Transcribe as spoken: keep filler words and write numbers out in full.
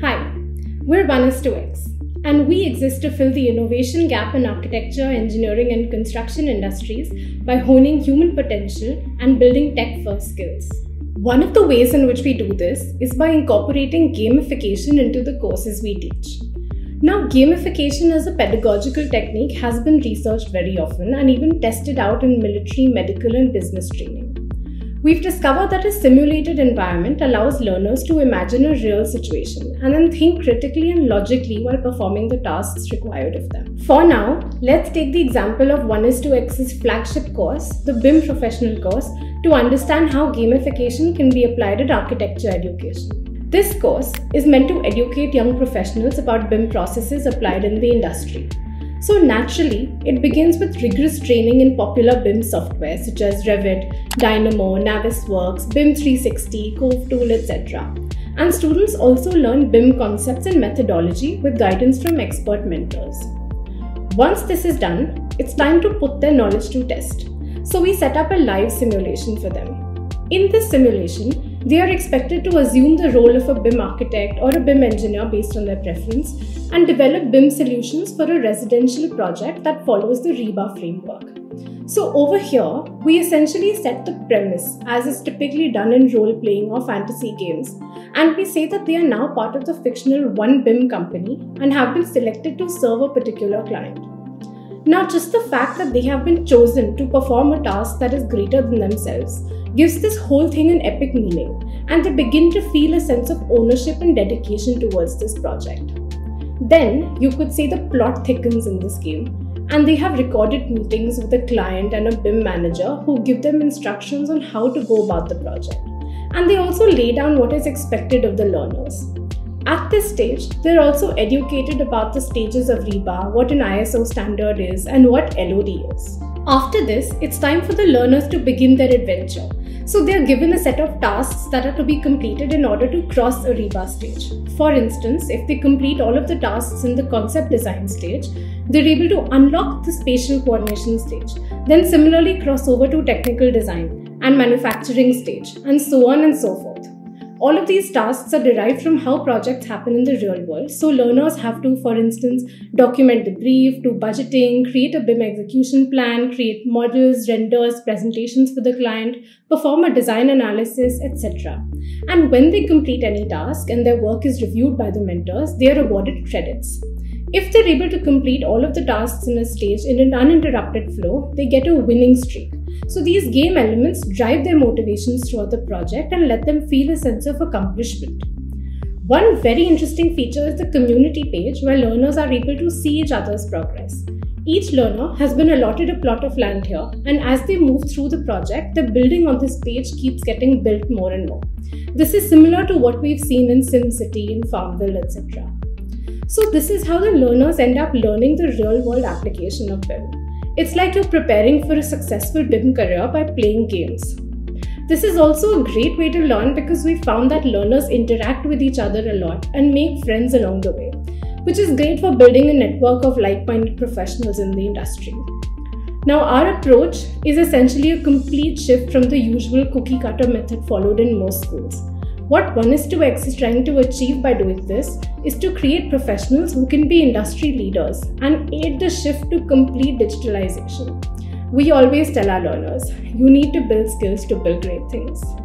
Hi, we're OneistoX, and we exist to fill the innovation gap in architecture, engineering, and construction industries by honing human potential and building tech-first skills. One of the ways in which we do this is by incorporating gamification into the courses we teach. Now, gamification as a pedagogical technique has been researched very often and even tested out in military, medical, and business training. We've discovered that a simulated environment allows learners to imagine a real situation and then think critically and logically while performing the tasks required of them. For now, let's take the example of OneistoX's flagship course, the B I M Professional Course, to understand how gamification can be applied in architecture education. This course is meant to educate young professionals about B I M processes applied in the industry. So naturally, it begins with rigorous training in popular B I M software such as Revit, Dynamo, Navisworks, BIM three sixty, Cove Tool, et cetera. And students also learn B I M concepts and methodology with guidance from expert mentors. Once this is done, it's time to put their knowledge to test. So we set up a live simulation for them. In this simulation, they are expected to assume the role of a B I M architect or a B I M engineer based on their preference and develop B I M solutions for a residential project that follows the REBA framework. So over here, we essentially set the premise, as is typically done in role-playing or fantasy games, and we say that they are now part of the fictional OneBIM company and have been selected to serve a particular client. Now, just the fact that they have been chosen to perform a task that is greater than themselves gives this whole thing an epic meaning, and they begin to feel a sense of ownership and dedication towards this project. Then, you could say the plot thickens in this game, and they have recorded meetings with a client and a B I M manager who give them instructions on how to go about the project, and they also lay down what is expected of the learners. At this stage, they're also educated about the stages of REBA, what an I S O standard is, and what L O D is. After this, it's time for the learners to begin their adventure. So they're given a set of tasks that are to be completed in order to cross a REBA stage. For instance, if they complete all of the tasks in the concept design stage, they're able to unlock the spatial coordination stage, then similarly cross over to technical design and manufacturing stage, and so on and so forth. All of these tasks are derived from how projects happen in the real world, so learners have to, for instance, document the brief, do budgeting, create a B I M execution plan, create models, renders, presentations for the client, perform a design analysis, et cetera. And when they complete any task and their work is reviewed by the mentors, they are awarded credits. If they're able to complete all of the tasks in a stage in an uninterrupted flow, they get a winning streak. So these game elements drive their motivations throughout the project and let them feel a sense of accomplishment. One very interesting feature is the community page, where learners are able to see each other's progress. Each learner has been allotted a plot of land here, and as they move through the project, the building on this page keeps getting built more and more. This is similar to what we've seen in SimCity, in Farmville, et cetera. So this is how the learners end up learning the real-world application of B I M. It's like you're preparing for a successful B I M career by playing games. This is also a great way to learn because we found that learners interact with each other a lot and make friends along the way, which is great for building a network of like-minded professionals in the industry. Now, our approach is essentially a complete shift from the usual cookie-cutter method followed in most schools. What OneistoX is trying to achieve by doing this is to create professionals who can be industry leaders and aid the shift to complete digitalization. We always tell our learners, you need to build skills to build great things.